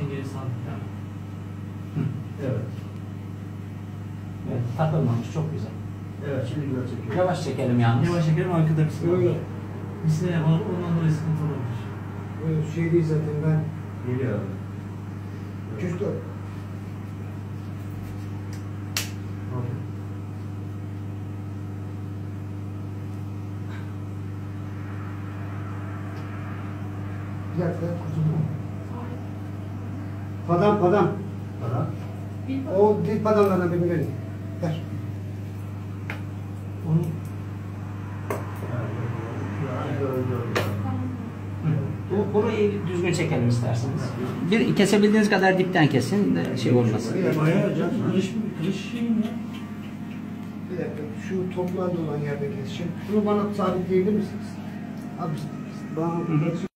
Çengelizhan. Evet. Evet, takılmamış, çok güzel. Evet, şimdi güzel çekiyor. Yavaş çekelim yalnız. Yavaş çekelim, arkada bir sıkıntı var. Misine yapalım, ondan dolayı sıkıntı olabilir. Öyle bir şey değil zaten, ben... Geliyor abi. Küstü. Bir dakika, kurtuldum mu? Padam, padam. Padam? O dil padamlardan birini verin. Ver. Onu... Bunu düzgün çekelim isterseniz. Bir kesebildiğiniz kadar dipten kesin de şey olmasın. Bayağı hocam. Kırış şey mi? Bir dakika, şu toplarda olan yerde kesişim. Bunu bana sabitleyebilir misiniz? Abi, bana...